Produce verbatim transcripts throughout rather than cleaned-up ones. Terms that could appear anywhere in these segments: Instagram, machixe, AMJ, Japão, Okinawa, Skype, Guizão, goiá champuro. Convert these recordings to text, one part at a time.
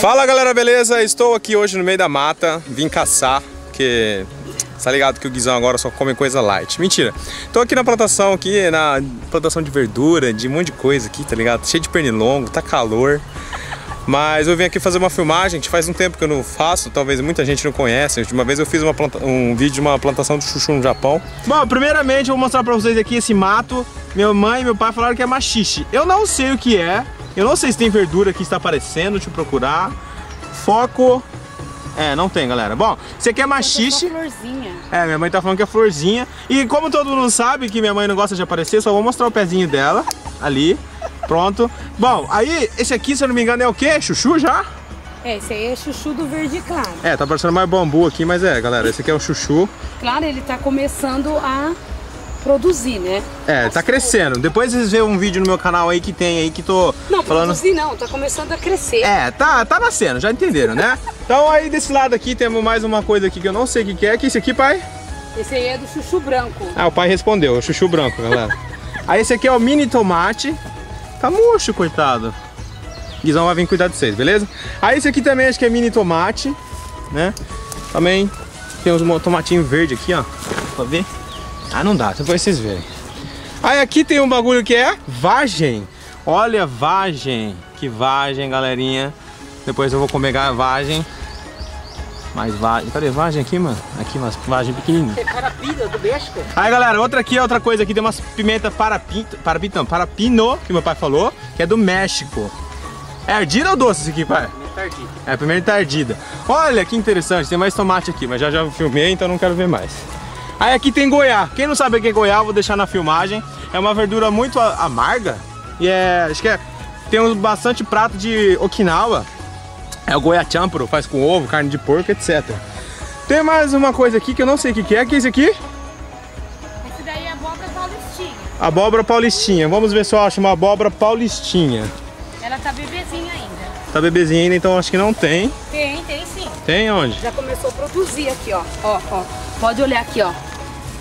Fala galera, beleza? Estou aqui hoje no meio da mata, vim caçar, porque tá ligado que o Guizão agora só come coisa light. Mentira, tô aqui na plantação, aqui na plantação de verdura, de um monte de coisa aqui, tá ligado? Cheio de pernilongo, tá calor. Mas eu vim aqui fazer uma filmagem, que faz um tempo que eu não faço, talvez muita gente não conhece. A última vez eu fiz uma planta, um vídeo de uma plantação de chuchu no Japão. Bom, primeiramente eu vou mostrar pra vocês aqui esse mato. Minha mãe e meu pai falaram que é machixe. Eu não sei o que é, eu não sei se tem verdura que está aparecendo, deixa eu procurar. Foco... É, não tem, galera. Bom, isso aqui é machixe. É florzinha. É, minha mãe tá falando que é florzinha. E como todo mundo sabe que minha mãe não gosta de aparecer, só vou mostrar o pezinho dela, ali. Pronto. Bom, aí esse aqui, se eu não me engano, é o quê? Chuchu já? É, esse aí é chuchu do verde claro. É, tá parecendo mais bambu aqui, mas é, galera, esse aqui é o chuchu. Claro, ele tá começando a produzir, né? É, nossa, tá crescendo. Depois vocês vê um vídeo no meu canal aí que tem aí que tô não, falando... Não, produzir não, tá começando a crescer. É, tá, tá nascendo, já entenderam, né? Então aí desse lado aqui temos mais uma coisa aqui que eu não sei o que que é, que é esse aqui, pai? Esse aí é do chuchu branco. Ah, o pai respondeu, chuchu branco, galera. Aí esse aqui é o mini tomate. Tá murcho, coitado. Guizão vai vir cuidar de vocês, beleza? Aí esse aqui também acho que é mini tomate, né? Também tem uns tomatinhos verdes aqui, ó. Pra ver? Ah, não dá, depois vocês verem. Aí aqui tem um bagulho que é vagem. Olha, vagem. Que vagem, galerinha. Depois eu vou comer a vagem. Mais vagem. Cadê vagem aqui, mano? Aqui, umas vagem pequenininha. É parapina do México. Aí, galera, outra aqui, outra coisa aqui. Tem umas pimenta parapinto, parapitão, parapino, que meu pai falou, que é do México. É ardida ou doce isso aqui, pai? Pimenta ardida. É, pimenta ardida. Olha, que interessante. Tem mais tomate aqui, mas já já filmei, então não quero ver mais. Aí aqui tem goiá. Quem não sabe o que é goiá, eu vou deixar na filmagem. É uma verdura muito amarga. E é... Acho que é... Tem um, bastante prato de Okinawa. É o goiá champuro, faz com ovo, carne de porco, etcétera. Tem mais uma coisa aqui que eu não sei o que é, que é esse aqui? Esse daí é abóbora paulistinha. Abóbora paulistinha. Vamos ver se eu acho uma abóbora paulistinha. Ela tá bebezinha ainda. Tá bebezinha ainda, então acho que não tem. Tem, tem sim. Tem onde? Já começou a produzir aqui, ó. Ó, ó. Pode olhar aqui, ó.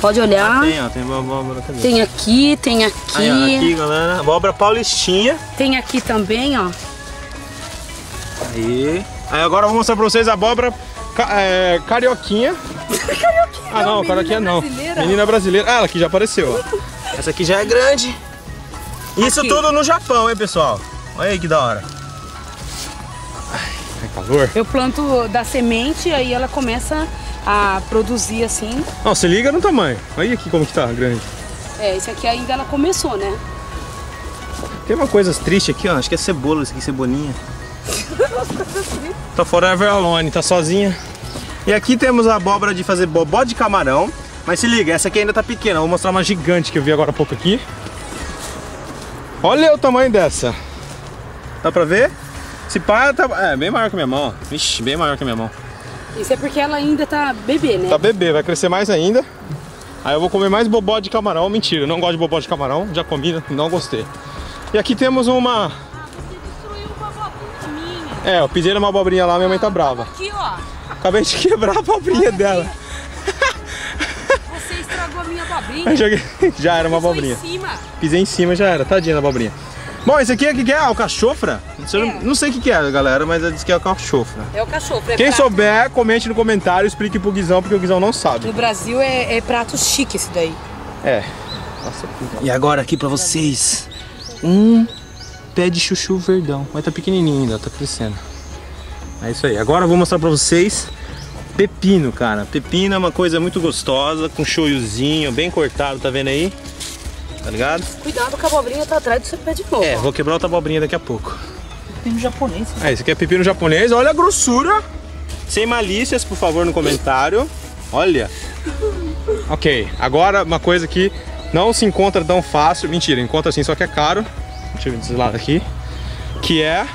Pode olhar. Ah, tem, ó. Tem abóbora também. Tem aqui, tem aqui. Aí, ó, aqui, galera. Abóbora paulistinha. Tem aqui também, ó. Aí. Aí agora eu vou mostrar pra vocês a abóbora ca é, carioquinha. Carioquinha. Ah não, carioquinha não. Brasileira. Menina brasileira. Ah, ela aqui já apareceu, ó. Essa aqui já é grande. Isso aqui. Tudo no Japão, hein, pessoal? Olha aí que da hora. Ai, é calor. Eu planto da semente, aí ela começa a produzir assim. Não, se liga no tamanho. Olha aqui como que tá grande. É, esse aqui ainda ela começou, né? Tem uma coisa triste aqui, ó. Acho que é cebola, isso aqui é cebolinha. Tá forever alone, tá sozinha. E aqui temos a abóbora de fazer bobó de camarão. Mas se liga, essa aqui ainda tá pequena. Vou mostrar uma gigante que eu vi agora há pouco aqui. Olha o tamanho dessa. Dá pra ver? Esse pá tá... é bem maior que a minha mão, ó. Ixi, bem maior que a minha mão. Isso é porque ela ainda tá bebê, né? Tá bebê, vai crescer mais ainda. Aí eu vou comer mais bobó de camarão. Mentira, eu não gosto de bobó de camarão. Já comi, não gostei. E aqui temos uma... É, eu pisei numa abobrinha lá, minha mãe tá brava. Aqui, ó. Acabei de quebrar a abobrinha dela. Você estragou a minha abobrinha. Joguei... Já era uma abobrinha. Pisei em cima. Pisei em cima, já era. Tadinha da abobrinha. Bom, esse aqui é o que é? Alcachofra? É. Não, não sei o que é, galera, mas diz que é alcachofra. É alcachofra. É quem prato. Souber, comente no comentário e explique pro Guizão, porque o Guizão não sabe. No Brasil é, é prato chique esse daí. É. Nossa, e agora aqui pra vocês. Um... pé de chuchu verdão, mas tá pequenininho ainda, tá crescendo. É isso aí, agora eu vou mostrar pra vocês pepino, cara. Pepino é uma coisa muito gostosa, com shoyuzinho, bem cortado, tá vendo aí? Tá ligado? Cuidado que a abobrinha tá atrás do seu pé de novo. É, ó. Vou quebrar outra abobrinha daqui a pouco. Pepino japonês. É, esse aqui é pepino japonês, olha a grossura. Sem malícias, por favor, no comentário. Olha. Ok, agora uma coisa que não se encontra tão fácil, mentira, encontra assim, só que é caro. Deixa eu ver desse lado aqui. Que é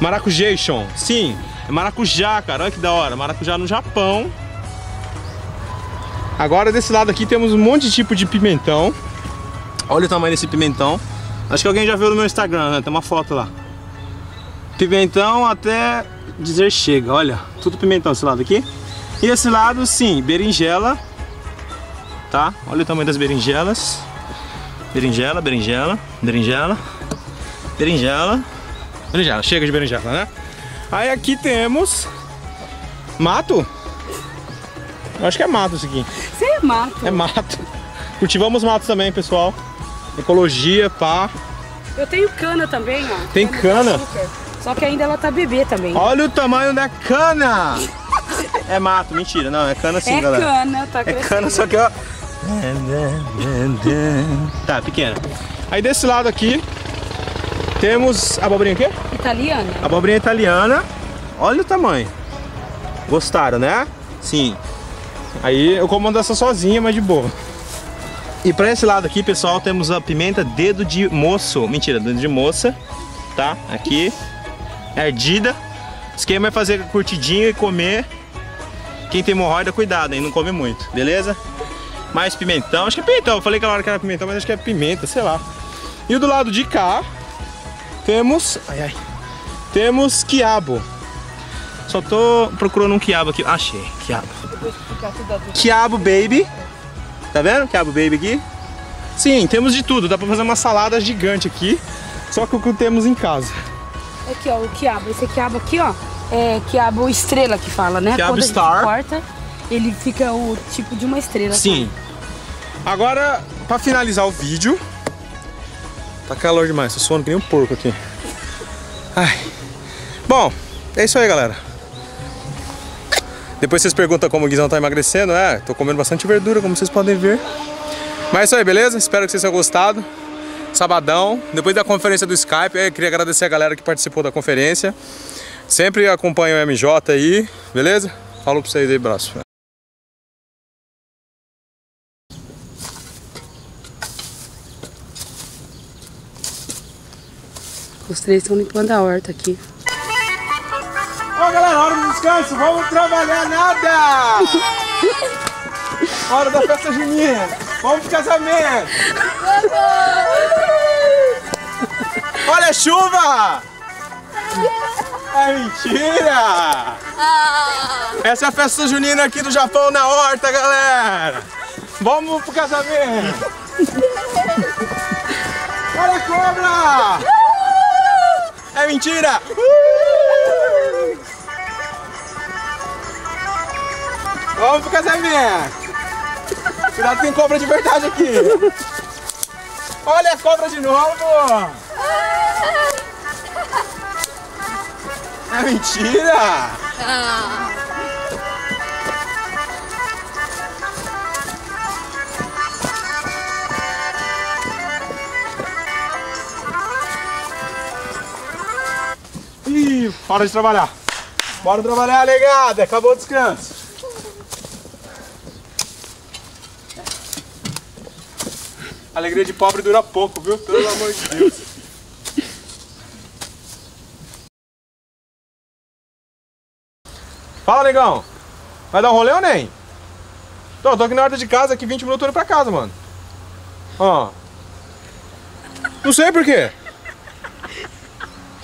maracujation. Sim, é maracujá, cara. Olha que da hora, maracujá no Japão. Agora desse lado aqui temos um monte de tipo de pimentão. Olha o tamanho desse pimentão. Acho que alguém já viu no meu Instagram, né? Tem uma foto lá. Pimentão até dizer chega, olha. Tudo pimentão desse lado aqui. E esse lado, sim, berinjela. Tá? Olha o tamanho das berinjelas. Berinjela, berinjela, berinjela, berinjela, berinjela, chega de berinjela, né? Aí aqui temos mato. Eu acho que é mato isso aqui. Isso é mato. É mato. Cultivamos matos também, pessoal. Ecologia, pá. Eu tenho cana também, ó. Tem cana? Só que ainda ela tá bebê também. Olha o tamanho da cana! É mato, mentira. Não, é cana sim, é galera. É cana, tá crescendo. É cana, só que ela... Tá, pequena. Aí desse lado aqui, temos abobrinha o quê? Italiana. Abobrinha italiana. Olha o tamanho. Gostaram, né? Sim. Aí eu comando essa sozinha, mas de boa. E pra esse lado aqui, pessoal, temos a pimenta dedo de moço. Mentira, dedo de moça. Tá? Aqui. Ardida. O esquema é fazer curtidinho e comer. Quem tem hemorroida, cuidado, hein? Não come muito, beleza? Mais pimentão. Acho que é pimentão. Eu falei que na hora que era pimentão, mas acho que é pimenta, sei lá. E do lado de cá, temos... Ai, ai. Temos quiabo. Só tô procurando um quiabo aqui. Achei. Quiabo. Quiabo baby. Tá vendo? Quiabo baby aqui. Sim, temos de tudo. Dá pra fazer uma salada gigante aqui. Só que o que temos em casa. Aqui, ó, o quiabo. Esse quiabo aqui, ó, é quiabo estrela que fala, né? Quiabo star. Quando a gente corta, ele fica o tipo de uma estrela. Sim. Tá? Agora, pra finalizar o vídeo... Tá calor demais, tô suando que nem um porco aqui. Ai. Bom, é isso aí, galera. Depois vocês perguntam como o Guizão tá emagrecendo, né? Tô comendo bastante verdura, como vocês podem ver. Mas é isso aí, beleza? Espero que vocês tenham gostado. Sabadão, depois da conferência do Skype, eu queria agradecer a galera que participou da conferência. Sempre acompanho o M J aí, beleza? Falo pra vocês aí, braço. Os três estão limpando a horta aqui. Ó, galera, hora do descanso, vamos trabalhar nada! Hora da festa junina, vamos pro casamento! Olha a chuva! É mentira! Essa é a festa junina aqui do Japão na horta, galera! Vamos pro casamento! Olha a cobra! É mentira! Uh! Vamos pro casamento! Cuidado, tem cobra de verdade aqui! Olha a cobra de novo! É mentira! Hora de trabalhar. Bora trabalhar, legada. Acabou o descanso. A alegria de pobre dura pouco, viu? Pelo amor de Deus. Fala, negão. Vai dar um rolê ou nem? Tô, tô aqui na horta de casa. Aqui vinte minutos eu tô indo pra casa, mano. Ó. Não sei por quê.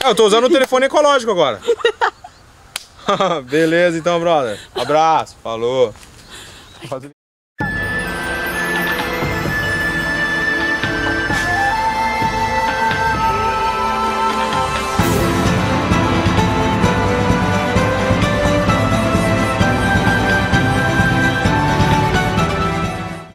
Eu tô usando o telefone ecológico agora. Beleza, então, brother. Abraço. Falou.